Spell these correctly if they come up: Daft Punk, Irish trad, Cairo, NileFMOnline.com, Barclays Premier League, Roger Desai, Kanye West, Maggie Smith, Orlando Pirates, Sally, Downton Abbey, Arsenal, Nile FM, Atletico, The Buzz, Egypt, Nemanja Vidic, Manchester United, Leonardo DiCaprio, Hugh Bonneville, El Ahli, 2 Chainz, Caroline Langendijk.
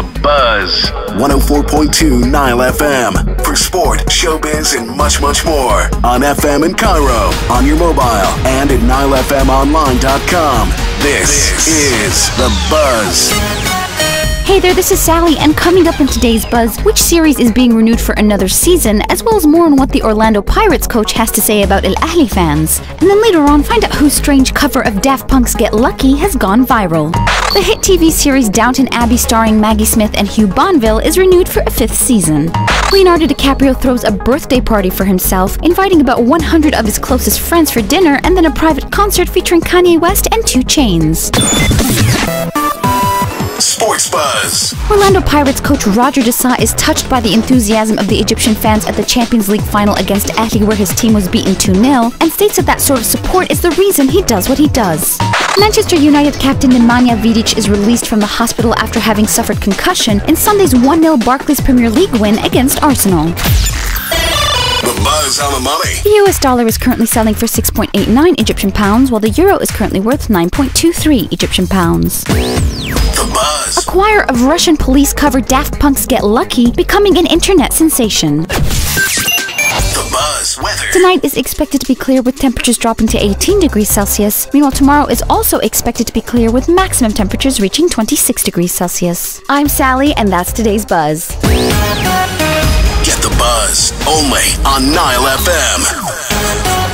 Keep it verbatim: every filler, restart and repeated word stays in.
The Buzz. one oh four point two Nile F M. For sport, showbiz, and much, much more. On F M in Cairo, on your mobile, and at Nile F M Online dot com. This, this is The Buzz. Hey there, this is Sally, and coming up in today's Buzz, which series is being renewed for another season, as well as more on what the Orlando Pirates coach has to say about El Ahli fans. And then later on, find out whose strange cover of Daft Punk's Get Lucky has gone viral. The hit T V series Downton Abbey, starring Maggie Smith and Hugh Bonneville, is renewed for a fifth season. Leonardo DiCaprio throws a birthday party for himself, inviting about one hundred of his closest friends for dinner, and then a private concert featuring Kanye West and two Chainz. Sports Buzz. Orlando Pirates coach Roger Desai is touched by the enthusiasm of the Egyptian fans at the Champions League final against Atletico, where his team was beaten two nil, and states that that sort of support is the reason he does what he does. Manchester United captain Nemanja Vidic is released from the hospital after having suffered concussion in Sunday's one nil Barclays Premier League win against Arsenal. The Buzz on the money. The U S dollar is currently selling for six point eight nine Egyptian pounds, while the euro is currently worth nine point two three Egyptian pounds. The Buzz. A choir of Russian police covered Daft Punk's Get Lucky, becoming an internet sensation. The Buzz weather. Tonight is expected to be clear with temperatures dropping to eighteen degrees Celsius. Meanwhile, tomorrow is also expected to be clear with maximum temperatures reaching twenty-six degrees Celsius. I'm Sally, and that's today's Buzz. Get the Buzz, only on Nile F M.